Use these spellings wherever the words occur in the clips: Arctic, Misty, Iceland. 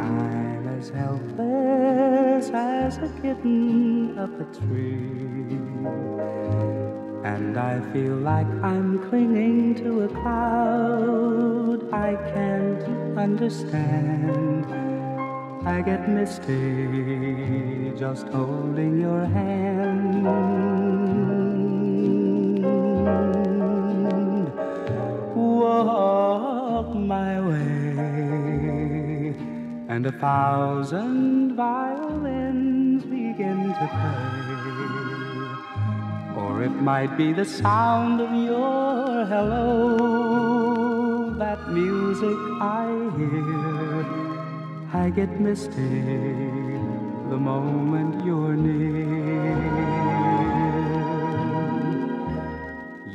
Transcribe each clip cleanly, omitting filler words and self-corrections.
I'm as helpless as a kitten up a tree, and I feel like I'm clinging to a cloud I can't understand. I get misty just holding your hand. Walk my way, and 1,000 violins begin to play, or it might be the sound of your hello, that music I hear. I get misty the moment you're near.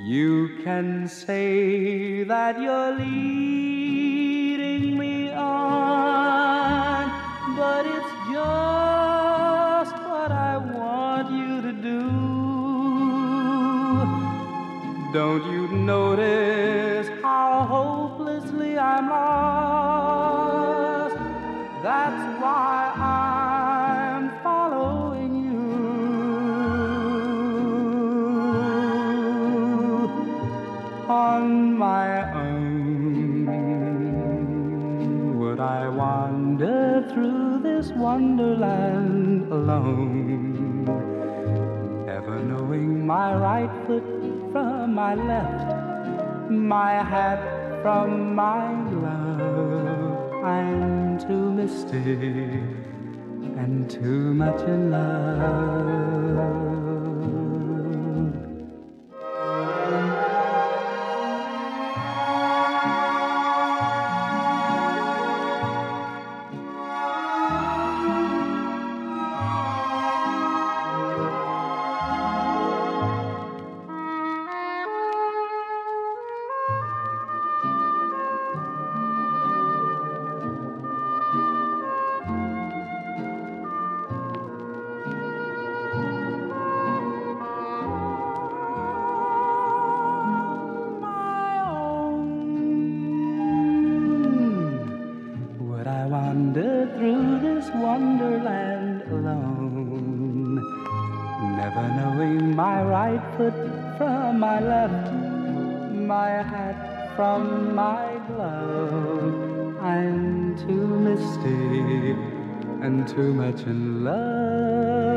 You can say that you're leading me on, but it's just what I want you to do. Don't you notice how hopelessly I'm lost? That's why I'm following you on my own. Would I wander through this wonderland alone, ever knowing my right foot from my left, my hat from my glove? I'm too misty and too much in love. Through this wonderland alone, never knowing my right foot from my left, my hat from my glove. I'm too misty and too much in love.